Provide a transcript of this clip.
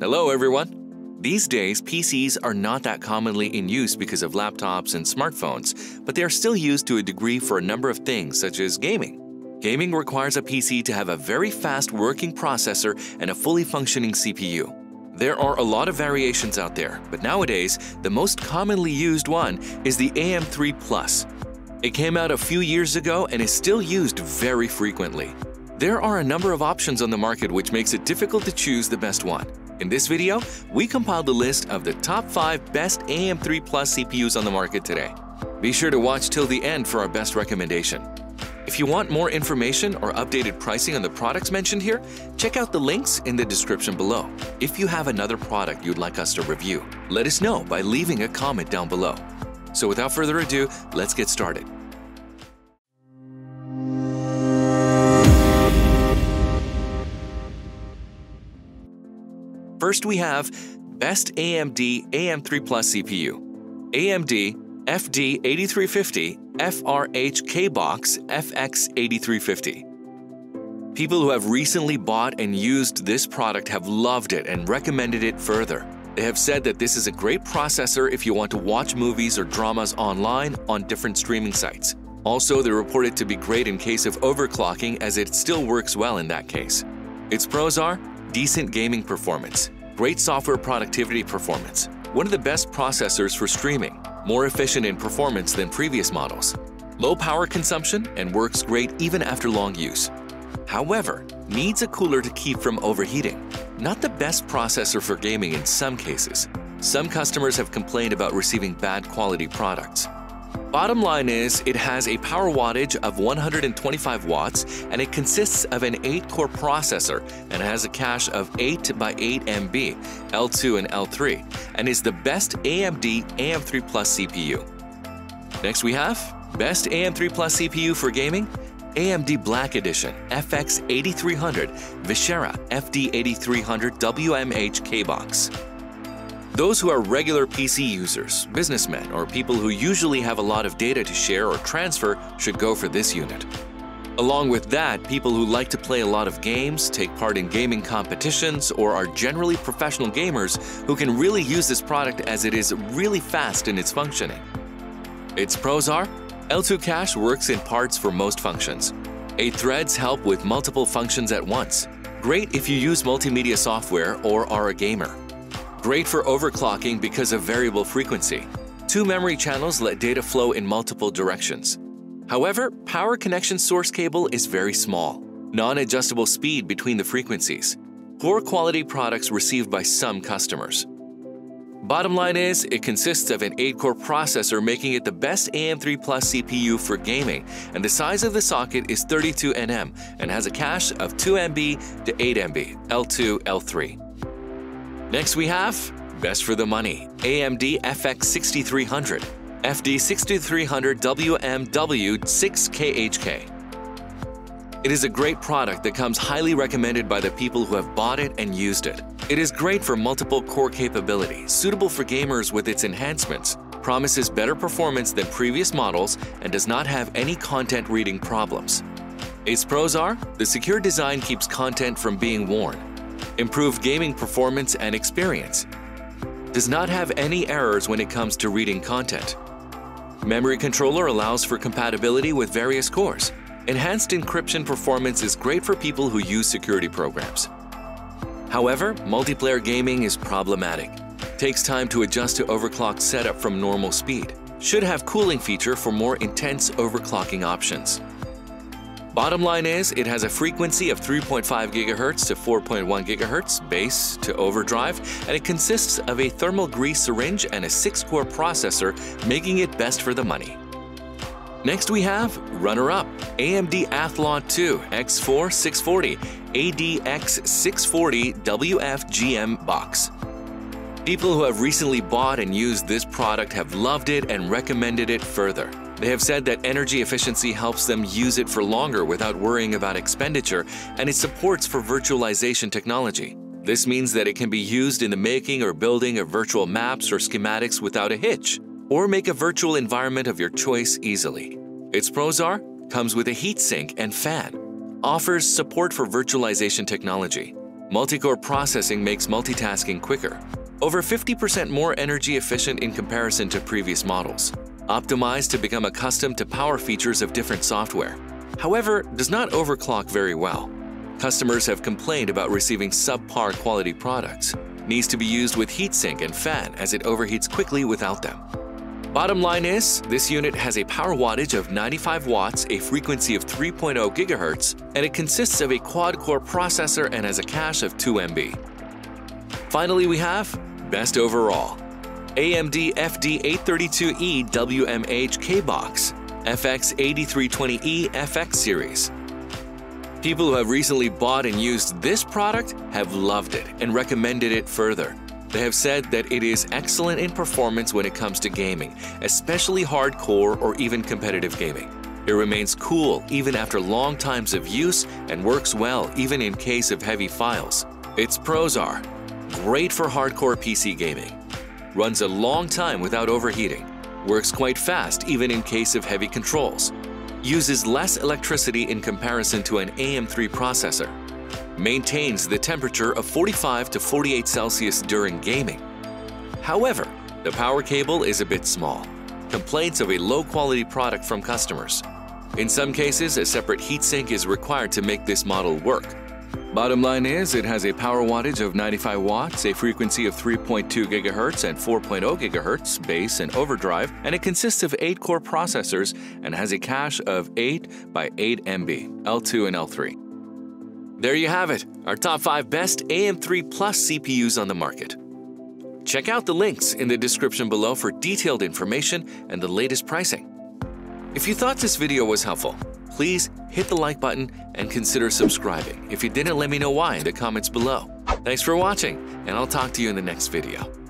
Hello everyone! These days, PCs are not that commonly in use because of laptops and smartphones, but they are still used to a degree for a number of things such as gaming. Gaming requires a PC to have a very fast working processor and a fully functioning CPU. There are a lot of variations out there, but nowadays, the most commonly used one is the AM3+. It came out a few years ago and is still used very frequently. There are a number of options on the market which makes it difficult to choose the best one. In this video, we compiled a list of the top 5 best AM3+ CPUs on the market today. Be sure to watch till the end for our best recommendation. If you want more information or updated pricing on the products mentioned here, check out the links in the description below. If you have another product you'd like us to review, let us know by leaving a comment down below. So without further ado, let's get started. First we have Best AMD AM3+ CPU, AMD FD8350FRHKBOX FX8350. People who have recently bought and used this product have loved it and recommended it further. They have said that this is a great processor if you want to watch movies or dramas online on different streaming sites. Also, they report it to be great in case of overclocking as it still works well in that case. Its pros are decent gaming performance, great software productivity performance, one of the best processors for streaming, more efficient in performance than previous models, low power consumption, and works great even after long use. However, needs a cooler to keep from overheating. Not the best processor for gaming in some cases. Some customers have complained about receiving bad quality products. Bottom line is, it has a power wattage of 125 watts and it consists of an 8-core processor and has a cache of 8x8 MB, L2 and L3, and is the best AMD AM3+ CPU. Next we have Best AM3+ CPU for Gaming, AMD Black Edition FX8300 Vishera FD8300WMHKBOX. Those who are regular PC users, businessmen, or people who usually have a lot of data to share or transfer should go for this unit. Along with that, people who like to play a lot of games, take part in gaming competitions, or are generally professional gamers who can really use this product as it is really fast in its functioning. Its pros are, L2 cache works in parts for most functions. 8 threads help with multiple functions at once. Great if you use multimedia software or are a gamer. Great for overclocking because of variable frequency. 2 memory channels let data flow in multiple directions. However, power connection source cable is very small. Non-adjustable speed between the frequencies. Poor quality products received by some customers. Bottom line is, it consists of an 8-core processor, making it the best AM3+ CPU for gaming, and the size of the socket is 32 nm and has a cache of 2 MB to 8 MB, L2, L3. Next we have Best for the Money, AMD FX6300, FD6300WMW6KHK. It is a great product that comes highly recommended by the people who have bought it and used it. It is great for multiple core capability, suitable for gamers with its enhancements, promises better performance than previous models, and does not have any content reading problems. Its pros are, the secure design keeps content from being worn. Improved gaming performance and experience. Does not have any errors when it comes to reading content. Memory controller allows for compatibility with various cores. Enhanced encryption performance is great for people who use security programs. However, multiplayer gaming is problematic. Takes time to adjust to overclock setup from normal speed. Should have cooling feature for more intense overclocking options. Bottom line is, it has a frequency of 3.5 GHz to 4.1 GHz, bass to overdrive, and it consists of a thermal grease syringe and a 6-core processor, making it best for the money. Next we have runner-up AMD Athlon II X4 640 ADX640WFGMBOX. People who have recently bought and used this product have loved it and recommended it further. They have said that energy efficiency helps them use it for longer without worrying about expenditure, and it supports for virtualization technology. This means that it can be used in the making or building of virtual maps or schematics without a hitch, or make a virtual environment of your choice easily. Its pros are, comes with a heatsink and fan, offers support for virtualization technology, Multi-core processing makes multitasking quicker, over 50% more energy efficient in comparison to previous models, optimized to become accustomed to power features of different software. However, does not overclock very well. Customers have complained about receiving subpar quality products. Needs to be used with heatsink and fan as it overheats quickly without them. Bottom line is, this unit has a power wattage of 95 watts, a frequency of 3.0 GHz, and it consists of a quad-core processor and has a cache of 2 MB. Finally, we have best overall. AMD FD832E WMHKBOX, FX8320E FX series. People who have recently bought and used this product have loved it and recommended it further. They have said that it is excellent in performance when it comes to gaming, especially hardcore or even competitive gaming. It remains cool even after long times of use and works well even in case of heavy files. Its pros are great for hardcore PC gaming, runs a long time without overheating, works quite fast even in case of heavy controls, uses less electricity in comparison to an AM3 processor, maintains the temperature of 45 to 48 Celsius during gaming. However, the power cable is a bit small. Complaints of a low-quality product from customers. In some cases, a separate heatsink is required to make this model work. Bottom line is, it has a power wattage of 95 watts, a frequency of 3.2 GHz and 4.0 GHz, bass and overdrive, and it consists of 8 core processors and has a cache of 8 by 8 MB, L2 and L3. There you have it, our top 5 best AM3+ CPUs on the market. Check out the links in the description below for detailed information and the latest pricing. If you thought this video was helpful, please hit the like button and consider subscribing. If you didn't, let me know why in the comments below. Thanks for watching, and I'll talk to you in the next video.